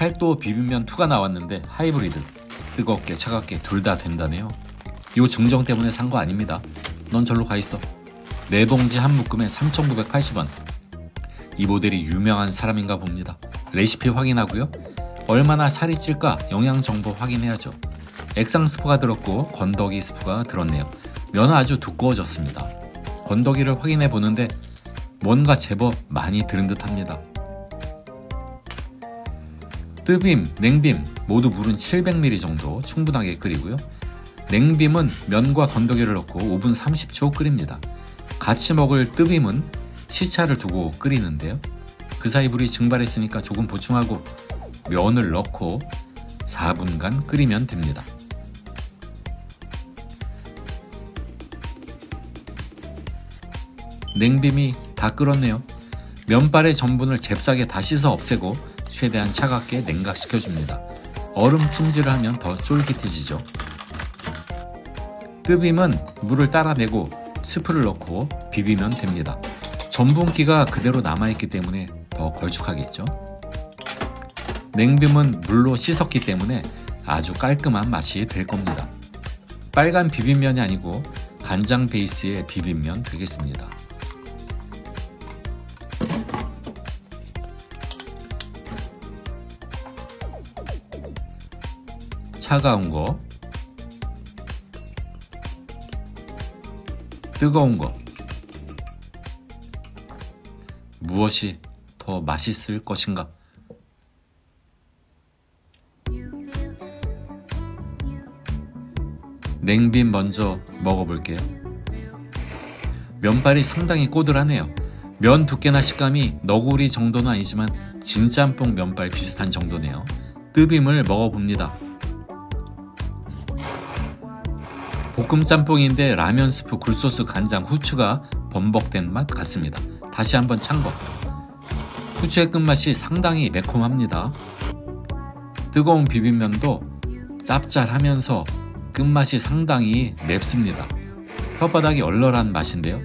팔도 비빔면 2가 나왔는데 하이브리드, 뜨겁게 차갑게 둘 다 된다네요. 요 증정 때문에 산 거 아닙니다. 넌 절로 가있어. 4봉지 한 묶음에 3,980원. 이 모델이 유명한 사람인가 봅니다. 레시피 확인하고요. 얼마나 살이 찔까 영양정보 확인해야죠. 액상 스프가 들었고 건더기 스프가 들었네요. 면은 아주 두꺼워졌습니다. 건더기를 확인해 보는데 뭔가 제법 많이 들은 듯합니다. 뜨빔, 냉빔 모두 물은 700ml 정도 충분하게 끓이고요. 냉빔은 면과 건더기를 넣고 5분 30초 끓입니다. 같이 먹을 뜨빔은 시차를 두고 끓이는데요. 그 사이 불이 증발했으니까 조금 보충하고 면을 넣고 4분간 끓이면 됩니다. 냉빔이 다 끓었네요. 면발의 전분을 잽싸게 다 씻어 없애고 최대한 차갑게 냉각시켜줍니다. 얼음 충지를 하면 더 쫄깃해지죠. 뜨빔은 물을 따라내고 스프를 넣고 비비면 됩니다. 전분기가 그대로 남아있기 때문에 더 걸쭉하겠죠. 냉빔은 물로 씻었기 때문에 아주 깔끔한 맛이 될 겁니다. 빨간 비빔면이 아니고 간장 베이스의 비빔면 되겠습니다. 차가운 거, 뜨거운 거, 무엇이 더 맛있을 것인가? 냉빔 먼저 먹어볼게요. 면발이 상당히 꼬들하네요. 면 두께나 식감이 너구리 정도는 아니지만 진짬뽕 면발 비슷한 정도네요. 뜨빔을 먹어봅니다. 볶음 짬뽕인데 라면 스프, 굴소스, 간장, 후추가 범벅된 맛 같습니다. 다시 한번 찬것. 후추의 끝맛이 상당히 매콤합니다. 뜨거운 비빔면도 짭짤하면서 끝맛이 상당히 맵습니다. 혓바닥이 얼얼한 맛인데요.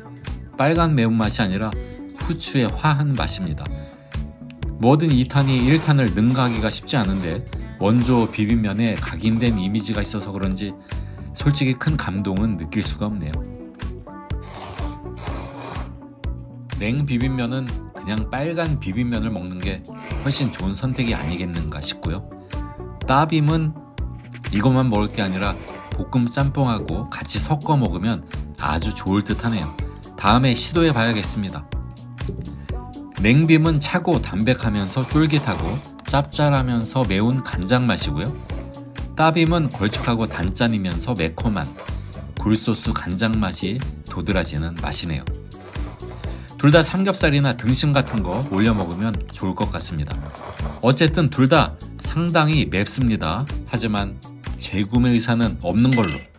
빨간 매운맛이 아니라 후추의 화한 맛입니다. 뭐든 2탄이 1탄을 능가하기가 쉽지 않은데 원조 비빔면에 각인된 이미지가 있어서 그런지 솔직히 큰 감동은 느낄 수가 없네요. 냉비빔면은 그냥 빨간 비빔면을 먹는 게 훨씬 좋은 선택이 아니겠는가 싶고요. 따빔은 이것만 먹을 게 아니라 볶음 짬뽕하고 같이 섞어 먹으면 아주 좋을 듯 하네요. 다음에 시도해 봐야겠습니다. 냉빔은 차고 담백하면서 쫄깃하고 짭짤하면서 매운 간장 맛이고요. 따빔은 걸쭉하고 단짠이면서 매콤한 굴소스 간장 맛이 도드라지는 맛이네요. 둘 다 삼겹살이나 등심 같은 거 올려 먹으면 좋을 것 같습니다. 어쨌든 둘 다 상당히 맵습니다. 하지만 재구매 의사는 없는 걸로.